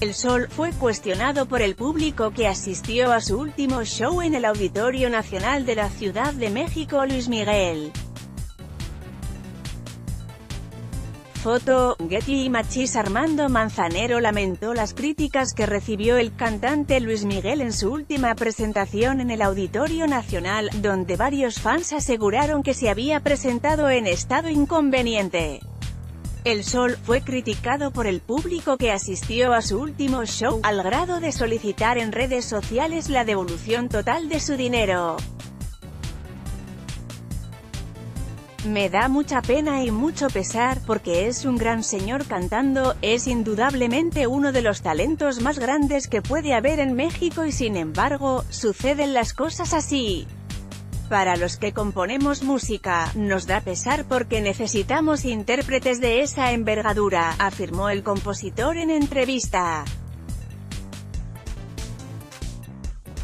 El Sol fue cuestionado por el público que asistió a su último show en el Auditorio Nacional de la Ciudad de México. Luis Miguel. Foto, Getty Images. Armando Manzanero lamentó las críticas que recibió el cantante Luis Miguel en su última presentación en el Auditorio Nacional, donde varios fans aseguraron que se había presentado en estado inconveniente. El Sol fue criticado por el público que asistió a su último show, al grado de solicitar en redes sociales la devolución total de su dinero. Me da mucha pena y mucho pesar, porque es un gran señor cantando, es indudablemente uno de los talentos más grandes que puede haber en México y sin embargo, suceden las cosas así. Para los que componemos música, nos da pesar porque necesitamos intérpretes de esa envergadura, afirmó el compositor en entrevista.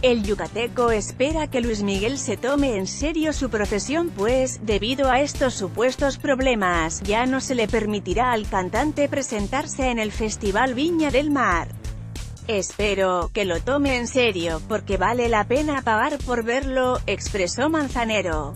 El yucateco espera que Luis Miguel se tome en serio su profesión pues, debido a estos supuestos problemas, ya no se le permitirá al cantante presentarse en el Festival Viña del Mar. Espero que lo tome en serio, porque vale la pena pagar por verlo, expresó Manzanero.